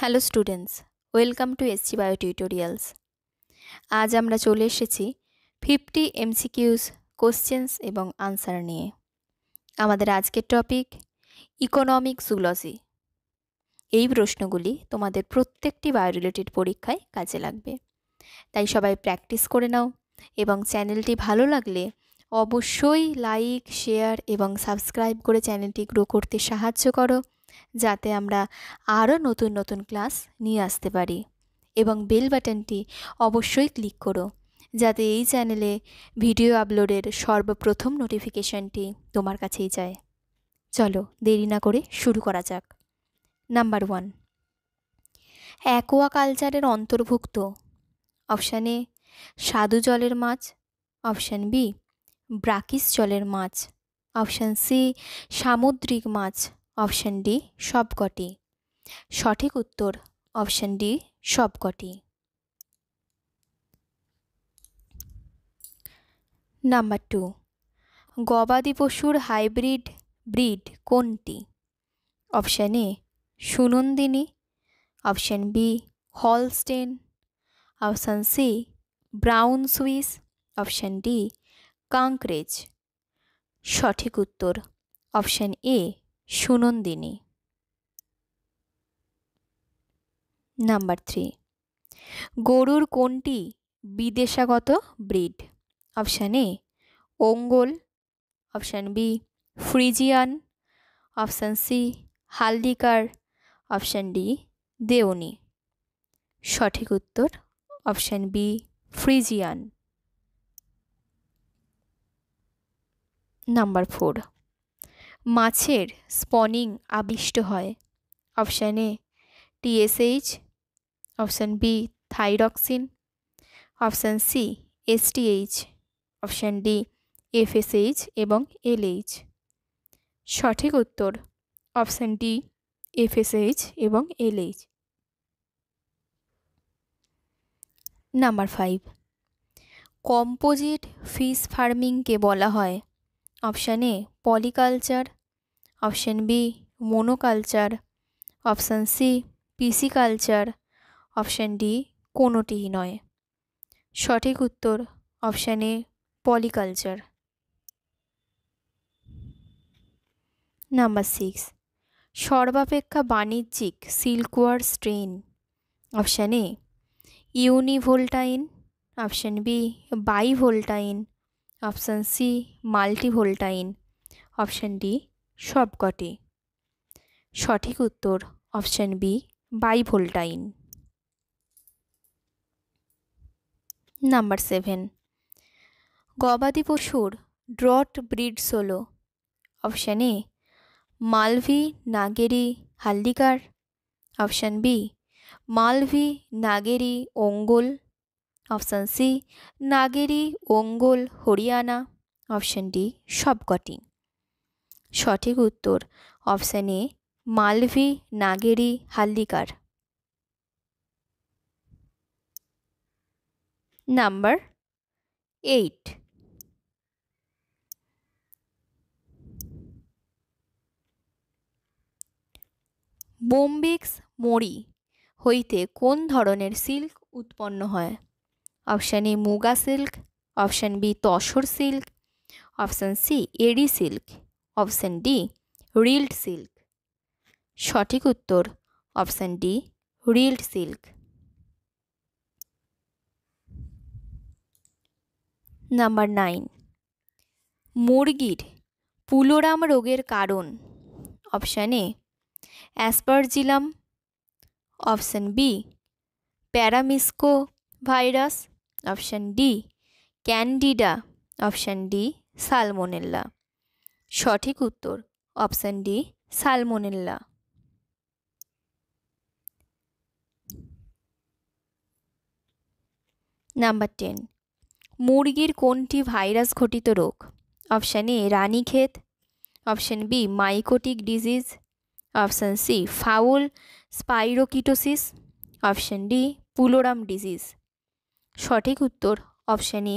Hello students, welcome to SC bio tutorials. আজ আমরা চলে এসেছি 50 এমসিকিউস কোশ্চেন্স এবং আনসার নিয়ে। আমাদের আজকের টপিক ইকোনমিক জুলজি। এই প্রশ্নগুলি তোমাদের প্রত্যেকটি বায়ো রিলেটেড পরীক্ষায় কাজে লাগবে, তাই সবাই প্র্যাকটিস করে নাও এবং চ্যানেলটি ভালো লাগলে অবশ্যই লাইক, শেয়ার এবং সাবস্ক্রাইব করে চ্যানেলটি গ্রো করতে সাহায্য করো, যাতে আমরা আরও নতুন নতুন ক্লাস নিয়ে আসতে পারি। এবং বেল বাটনটি অবশ্যই ক্লিক করো, যাতে এই চ্যানেলে ভিডিও আপলোডের সর্বপ্রথম নোটিফিকেশনটি তোমার কাছেই যায়। চলো দেরি না করে শুরু করা যাক। নাম্বার 1, অ্যাকোয়া কালচারের অন্তর্ভুক্ত। অপশান এ স্বাদু জলের মাছ, অপশান বি ব্রাকিস জলের মাছ, অপশান সি সামুদ্রিক মাছ, অপশান ডি সবকটি। সঠিক উত্তর অপশান ডি সবকটি। নাম্বার 2, গবাদি পশুর হাইব্রিড ব্রিড কোনটি? Option A Sunandini, option B Holstein, option C brown Swiss, option D Kankrej. সঠিক উত্তর অপশান এ শুনন্দিনী। নাম্বার 3, গরুর কোনটি বিদেশাগত breed? Option A Ongole, option B Friesian, option C Hallikar, option D Deoni. সঠিক উত্তর অপশান বি ফ্রিজিয়ান। নাম্বার 4, মাছের স্পনিং আবিষ্ট হয়। Option A TSH, option B thyroxine, option C STH, option D FSH এবং এলএইচ। সঠিক উত্তর অপশান ডি এফএসএইচ এবং LH. Number 5, composite fish ফার্মিংকে বলা হয়। অপশান এ polyculture, option B monoculture, option C pisciculture, option D কোনোটিই নয়। সঠিক উত্তর অপশান এ পলিকালচার। নাম্বার 6, সর্বাপেক্ষা বাণিজ্যিক silkworm strain. Option A univoltine, option B bivoltine, option C multivoltine, option D সবকটি। সঠিক উত্তর অপশান বি বাইভোল্টাইন। নাম্বার 7, গবাদি পশুর ড্রট ব্রিডস হল। Option A Malvi Nagori Hallikar, option B Malvi Nagori Ongole, option C Nagori Ongole Hariana, option D সবকটি। সঠিক উত্তর option A Malvi Nagori Hallikar. Number 8, বোম্বিক্স mori হইতে কোন ধরনের সিল্ক উৎপন্ন হয়? Option A muga silk, option B tussar silk, option C eddy silk, option D reeled silk. সঠিক উত্তর option D reeled silk. Number 9, মুরগির পুলোরাম রোগের কারণ। Option A aspergillum, option B paramyxo virus, option D candida, option D salmonella. সঠিক উত্তর option D salmonella. Number 10, মুরগির কোনটি virus ঘটিত রোগ? Option A Ranikhet, option B mycotic disease, option C fowl স্পাইরোকিটোসিস, option D pullorum disease. সঠিক উত্তর option A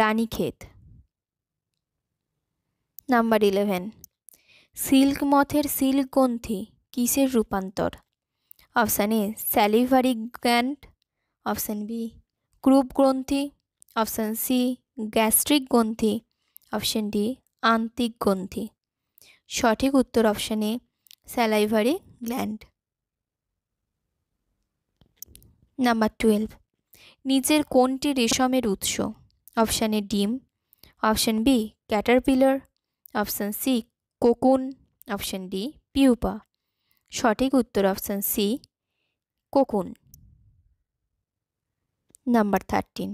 Ranikhet. Number 11, silk মথের silk গ্রন্থি কিসের রূপান্তর? Option A. Salivary gland. Option B. Croup gronthi. Option C. Gastric gronthi. Option D. Antic gronthi. সঠিক উত্তর option A salivary gland. Number 12. নিচের কোনটি রেশমের উৎস? অপশন এ ডিম, option B caterpillar, option C cocoon, option D pupa. সঠিক উত্তর option C cocoon. Number 13.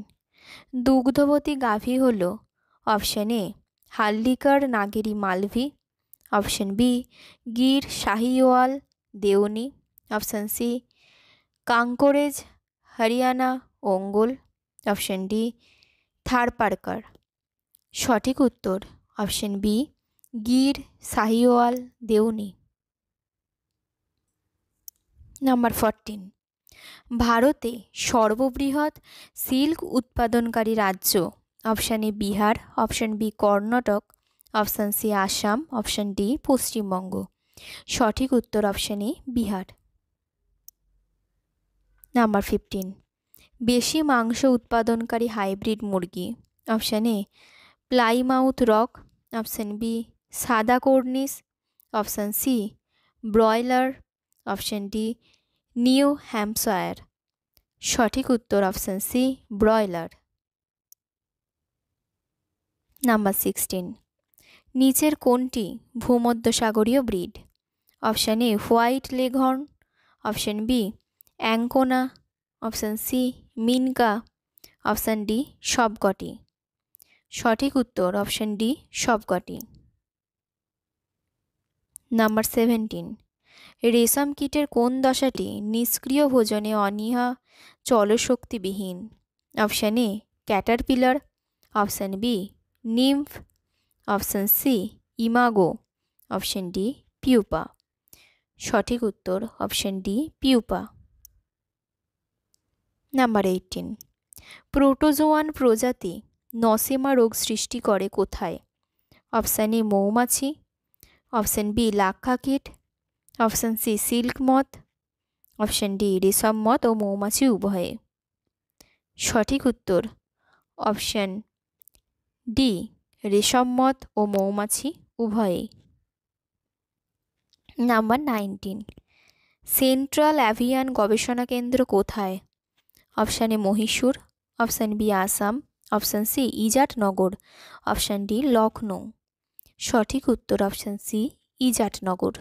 দুগ্ধবতী গাভী হলো option A Hallikar Nagori Malvi, option B Gir Sahiwal Deoni, option C Kankrej Hariana Ongole, option D Tharparkar. সঠিক উত্তর option B Gir Sahiwal Deoni. Number 14. ভারতে সর্ববৃহৎ সিল্ক উৎপাদনকারী রাজ্য option A Bihar, option B Karnataka, option C Assam, option D Paschimbanga. সঠিক উত্তর অপশন এ বিহার. নাম্বার 15. বেশি মাংস উৎপাদনকারী হাইব্রিড মুরগি option A Plymouth rock, option B সাদা Cornish, option C broiler, option D New Hampshire. সঠিক উত্তর অপশন সি ব্রয়লার. নাম্বার 16. নিচের কোনটি ভূমধ্যসাগরীয় breed? Option A white Leghorn, option B Ancona, option C মিনকা, option D সবকটি. সঠিক উত্তর অপশন ডি সবকটি. নাম্বার 17. রেশম কীটের কোন দশাটি নিষ্ক্রিয় ভোজনে অনীহা, চলশক্তিবিহীন? Option A caterpillar, option B nymph, option C imago, option D pupa. সঠিক উত্তর option D pupa. Number 18. Protozoan প্রজাতি নসেমা রোগ সৃষ্টি করে কোথায়? অপশন এ মৌমাছি, অপশন বি লাক্ষা কীট, option C silk moth, option D রেশম মথ ও মৌমাছি উভয়ে. সঠিক উত্তর অপশন ডি রেশম মথ ও মৌমাছি উভয়ে. নাম্বার 19. সেন্ট্রাল অ্যাভিয়ান গবেষণা কেন্দ্র কোথায়? Option A Mysore, option B Assam, option C Izatnagar, option D Lucknow. সঠিক উত্তর অপশন সি ইজাটনগর.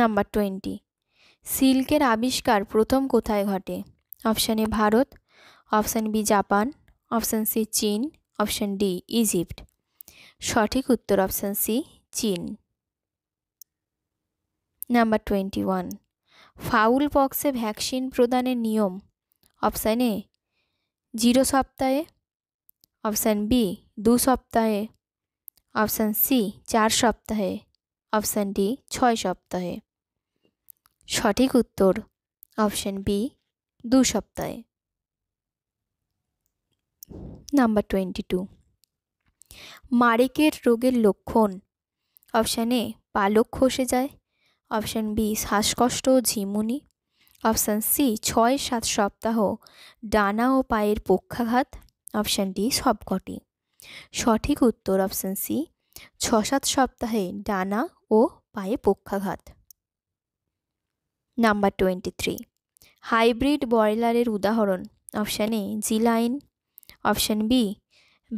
নাম্বার 20. সিল্কের আবিষ্কার প্রথম কোথায় ঘটে? Option A Bharat, option B Japan, option C চীন, অপশন ডি ইজিপ্ট. সঠিক উত্তর অপশন সি চীন. নাম্বার 21. ফাউল পক্সে ভ্যাকসিন প্রদানের নিয়ম? অপশন এ 0 সপ্তাহে, অপশন বি 2 সপ্তাহে, অপশন সি 4 সপ্তাহে, অপশন ডি 6 সপ্তাহে. সঠিক উত্তর অপশন বি 2 সপ্তাহে. নাম্বার 22. মারেকেট রোগের লক্ষণ? অপশন এ পালক খসে যায়, অপশন বি শ্বাসকষ্ট ও ঝিমুনি, অপশন সি 6-7 সপ্তাহ ডানা ও পায়ের পক্ষাঘাত, অপশন ডি সবকটি. সঠিক উত্তর অপশন সি 6-7 সপ্তাহে ডানা ও পায়ে পক্ষাঘাত. নাম্বার 23. হাইব্রিড ব্রয়লারের উদাহরণ? অপশন এ জিলাইন, option B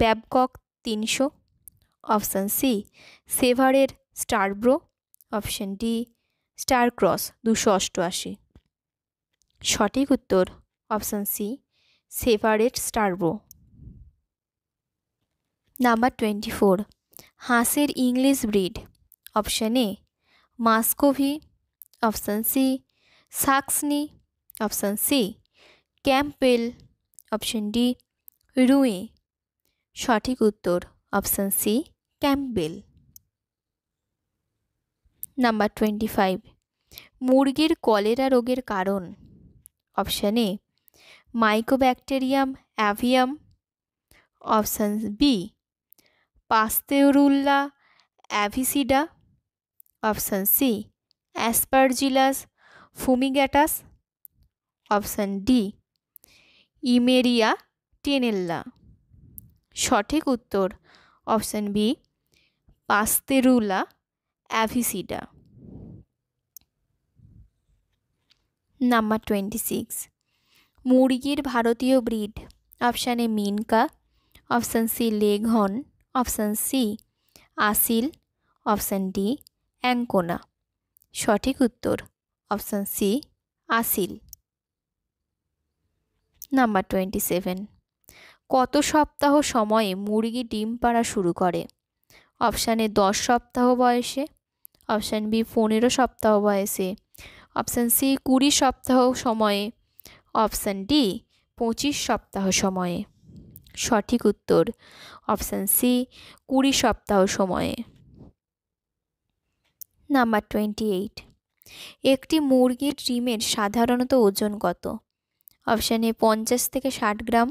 Babcock 300, option C সেভারের স্টারব্রো, অপশন ডি স্টারক্রস 288. সঠিক উত্তর অপশন সি সেভারের স্টারব্রো. নাম্বার 24. হাঁসের English breed? Option A Muscovy, option C Saxony, option C Campbell, option D রুই. সঠিক উত্তর অপশন সি ক্যাম্পবেল. নাম্বার 25. মুরগির কলেরা রোগের কারণ? Option A Mycobacterium avium, option B পাস্তেরুল্লা avicida, option C Aspergillus fumigatus. Option D. Imeria tenella. সঠিক উত্তর option B পাস্তেরুলা avicida number 26 মুরগির ভারতীয় breed option A Minorca option C Leghorn option C Aseel option D Ancona সঠিক উত্তর option C আসিল number 27 কত সপ্তাহ সময়ে মুরগি ডিম পাড়া শুরু করে অপশন এ 10 সপ্তাহ বয়সে অপশন বি 15 সপ্তাহ বয়সে অপশন সি 20 সপ্তাহ সময়ে অপশন ডি 25 সপ্তাহ সময়ে সঠিক উত্তর অপশন সি 20 সপ্তাহ সময়ে নাম্বার 28 একটি মুরগির ডিমের সাধারণত ওজন কত অপশন এ 50 থেকে 60 গ্রাম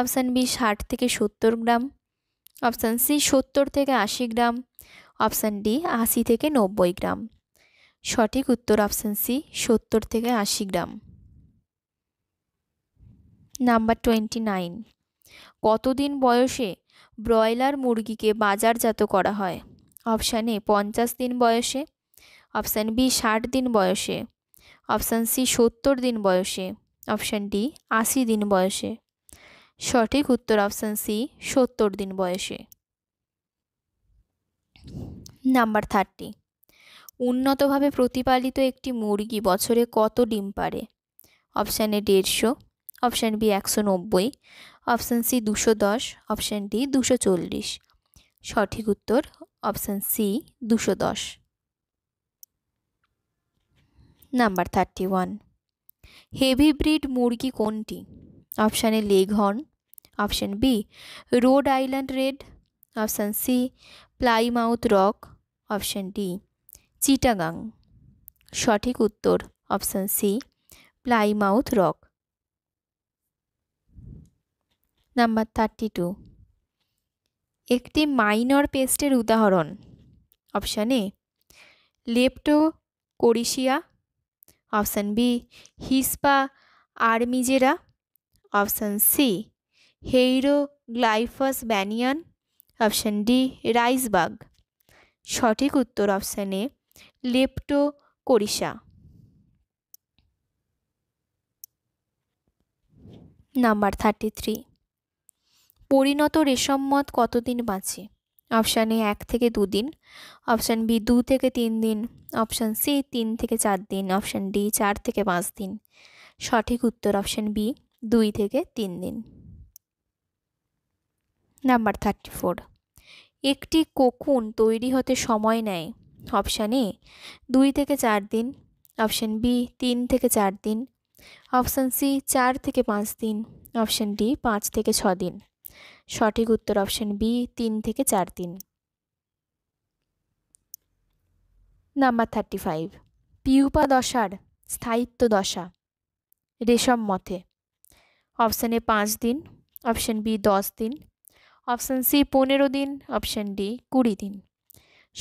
অপশন বি 60 থেকে 70 গ্রাম অপশন সি 70 থেকে 80 গ্রাম অপশন ডি 80 থেকে 90 গ্রাম সঠিক উত্তর অপশন সি 70 থেকে 80 গ্রাম নাম্বার 29 কতদিন বয়সে ব্রয়লার মুরগিকে বাজারজাত করা হয় অপশন এ 50 দিন বয়সে অপশন বি 60 দিন বয়সে অপশন সি 70 দিন বয়সে অপশন ডি 80 দিন বয়সে সঠিক উত্তর অপশন সি 70 দিন বয়সে নাম্বার 30 উন্নতভাবে প্রতিপালিত একটি মুরগি বছরে কত ডিম পাড়ে option A 150 option B 190 option C 210 option D 240 সঠিক উত্তর option C 210 number 31 heavy breed মুরগি কোনটি option A leghorn option B Rhode Island Red option C Plymouth rock option D Chittagong সঠিক উত্তর option C Plymouth Rock number 32 একটি minor পেস্টের উদাহরণ option A leptocorisa option B hispa armigera option C hieroglyphus banian option D rice bug সঠিক উত্তর option A লেপ্টো কোরিসা number 33 পরিণত রেশমমথ কতদিন বাঁচে অপশন এ 1 থেকে 2 দিন অপশন বি 2 থেকে 3 দিন অপশন সি 3 থেকে 4 দিন অপশন ডি 4 থেকে 5 দিন সঠিক উত্তর অপশন বি 2 থেকে 3 দিন নাম্বার 34 একটি কোকুন তৈরি হতে সময় নেয় অপশন এ 2 থেকে 4 দিন অপশন বি 3 থেকে 4 দিন অপশন সি 4 থেকে 5 দিন অপশন ডি 5 থেকে 6 দিন সঠিক উত্তর অপশন বি 3 থেকে 4 দিন নাম্বার 35 পিউপা দশার স্থায়িত্ব দশা রেশম মথে অপশন এ 5 দিন অপশন বি 10 দিন অপশন সি 15 দিন অপশন ডি 20 দিন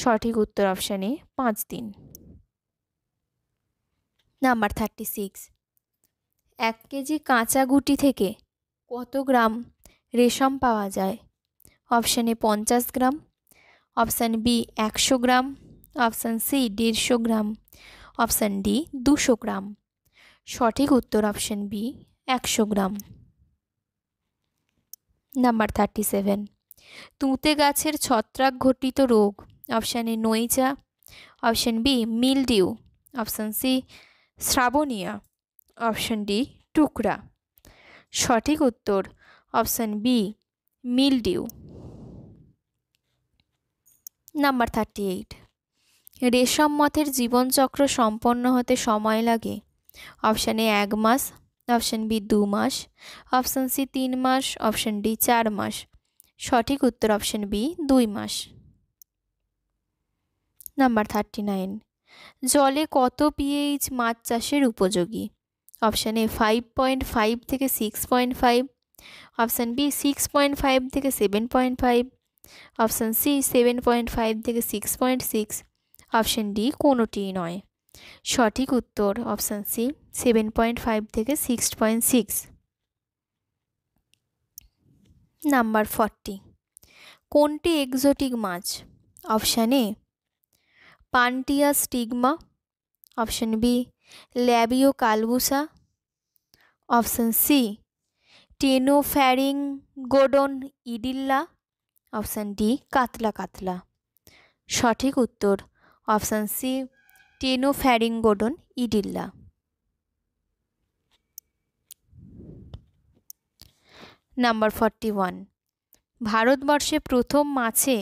সঠিক উত্তর অপশন এ 5 দিন নাম্বার 36 1 কেজি কাঁচা গুটি থেকে কত গ্রাম রেশম পাওয়া যায় option A 50 gram option B 100 gram option C 150 gram option D 200 gram সঠিক উত্তর অপশন বি 100 গ্রাম নাম্বার 37 তুঁতে গাছের ছত্রাক ঘটিত রোগ অপশন এ নইচা option B mildew option C শ্রাবণিয়া অপশন ডি টুকরা সঠিক উত্তর অপশন বি মিলডিউ নাম্বার 38 রেশম মথের জীবনচক্র সম্পন্ন হতে সময় লাগে অপশন এ 1 মাস অপশন বি 2 মাস অপশন সি 3 মাস অপশন ডি 4 মাস সঠিক উত্তর অপশন বি 2 মাস নাম্বার 39 জলে কত পিএইচ মাছ চাষের উপযোগী অপশন এ 5.5 থেকে 6.5 অপশন বি 6.5 থেকে 7.5 অপশন সি 7.5 থেকে 6.6 অপশন ডি কোনোটিই নয় সঠিক উত্তর অপশন সি 7.5 থেকে 6.6। নাম্বার 40 কোনটি এক্সোটিক মাছ? Option A পান্টিয়া stigma, option B ল্যাবিও কালবুসা, option C টেনোফ্যারিঙ্গোডন ইডিল্লা, option D কাতলা কাতলা। সঠিক উত্তর অপশন সি টেনোফ্যারিঙ্গোডন ইডিল্লা। নাম্বার 41 ভারতবর্ষে প্রথম মাছে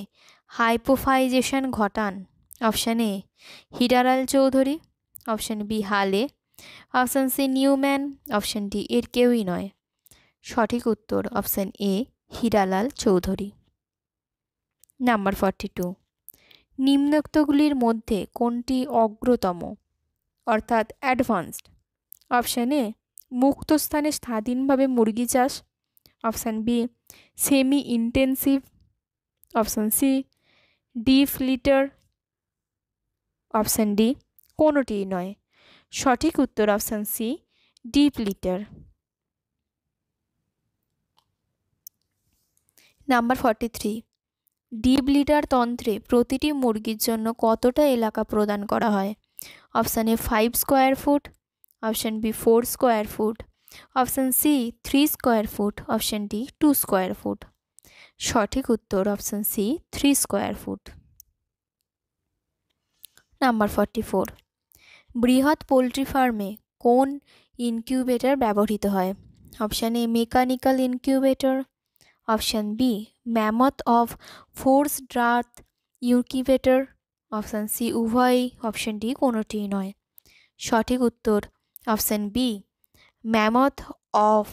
হাইপোফাইজেশন ঘটান। Option A Hiralal Chowdhury, option B হালে, option C Newman, option D এর কেউই নয়। সঠিক উত্তর option A Hiralal Chowdhury. Number 42 নিম্নোক্তগুলির মধ্যে কোনটি অগ্রতম অর্থাৎ অ্যাডভান্সড? অপশন এ মুক্ত স্থানে স্বাধীনভাবে মুরগি চাষ, option B semi intensive, option C deep litter, option D কোনোটি নয়। সঠিক উত্তর option C deep litter. Number 43 deep litter তন্ত্রে প্রতিটি মুরগির জন্য কতটা এলাকা প্রদান করা হয়? Option A 5 square foot, option B 4 square foot, option C 3 square foot, option D 2 square foot. সঠিক উত্তর option C 3 square foot. Number 44 বৃহৎ পোলট্রি ফার্মে কোন ইনকিউবেটর ব্যবহৃত হয়? Option A mechanical incubator, option B mammoth of force ড্রাথ incubator, option C উভয়ই, option D কোনোটি নয়। সঠিক উত্তর option B mammoth of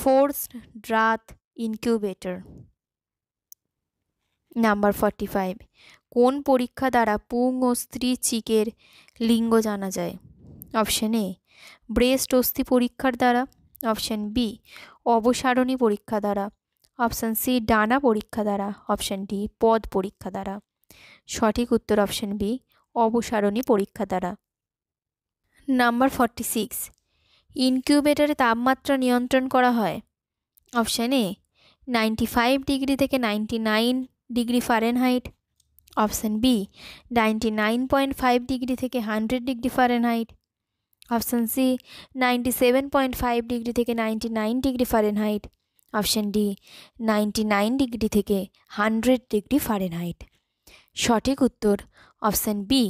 force ড্রাথ incubator. Number 45 কোন পরীক্ষা দ্বারা পুং ও স্ত্রী চিকের লিঙ্গ জানা যায়? অপশন এ ব্রেস্ট অস্থি পরীক্ষার দ্বারা, অপশন বি অবসারণী পরীক্ষা দ্বারা, অপশন সি ডানা পরীক্ষা দ্বারা, অপশন ডি পদ পরীক্ষা দ্বারা। সঠিক উত্তর অপশন বি অবসারণী পরীক্ষা দ্বারা। নাম্বার 46 ইনকিউবেটরে তাপমাত্রা নিয়ন্ত্রণ করা হয়। অপশন এ 95 ডিগ্রি থেকে 99 degree Fahrenheit, option B 99.5 degree থেকে 100 degree Fahrenheit, option C 97.5 degree থেকে 99 degree Fahrenheit, option D 99 degree থেকে 100 ডিগ্রি ফারেনহাইট। সঠিক উত্তর অপশন বি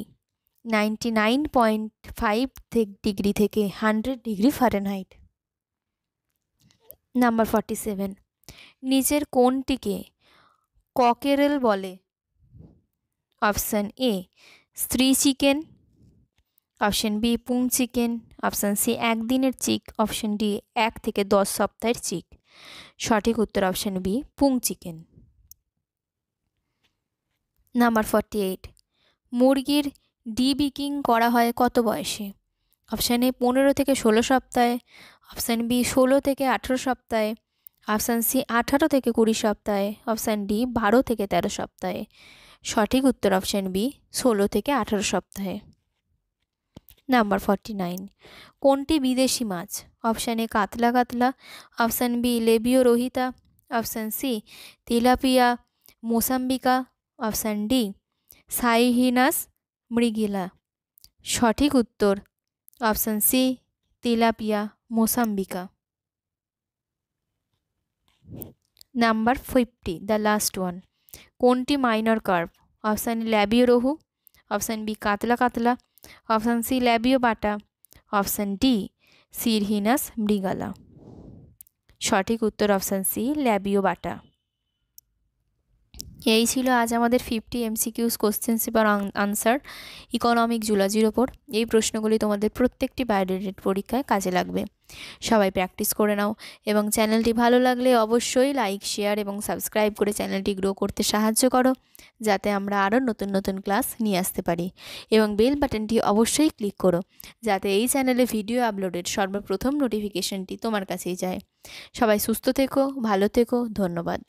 99.5 ডিগ্রি থেকে 100 ডিগ্রি ফারেনহাইট। নাম্বার 47 নিচের কোনটিকে ককেরেল বলে? অপশন এ স্ত্রী চিকেন, অপশন বি পুং চিকেন, অপশন সি একদিনের চিক, অপশন ডি 1 থেকে 10 সপ্তাহের চিক। সঠিক উত্তর অপশন বি পুং চিকেন। নাম্বার 48 মুরগির ডিবিকিং করা হয় কত বয়সে? অপশন এ 15 থেকে 16 সপ্তাহে, অপশন বি 16 থেকে 18 সপ্তাহে, অপশন সি 18 থেকে 20 সপ্তাহে, অপশন ডি 12 থেকে 13 সপ্তাহে। সঠিক উত্তর অপশন বি 16 থেকে 18 সপ্তাহে। নাম্বার 49 কোনটি বিদেশি মাছ? অপশন এ কাতলা কাতলা, option B Labeo Rohita, option C tilapia মোসাম্বিকা, option D সাইহিনাস মৃগিলা। সঠিক উত্তর option C tilapia মোসাম্বিকা। Number 50 the last one কোনটি মাইনর কার্প? অপশন এ ল্যাবিও রোহু, অপশন বি কাতলা কাতলা, অপশন সি ল্যাবিও বাটা, অপশন ডি সিরহিনাস মৃগালা। সঠিক উত্তর অপশন সি ল্যাবিও বাটা। এই ছিল আজ আমাদের 50 MCQs কোশ্চেন্স এবং আনসার ইকোনমিক জুলজির ওপর। এই প্রশ্নগুলি তোমাদের প্রত্যেকটি বায়োডেটেড পরীক্ষায় কাজে লাগবে। সবাই প্র্যাকটিস করে নাও এবং চ্যানেলটি ভালো লাগলে অবশ্যই লাইক, শেয়ার এবং সাবস্ক্রাইব করে চ্যানেলটি গ্রো করতে সাহায্য করো, যাতে আমরা আরও নতুন নতুন ক্লাস নিয়ে আসতে পারি। এবং বেল বাটনটি অবশ্যই ক্লিক করো, যাতে এই চ্যানেলে ভিডিও আপলোডের সর্বপ্রথম নোটিফিকেশনটি তোমার কাছেই যায়। সবাই সুস্থ থেকো, ভালো থেকো, ধন্যবাদ।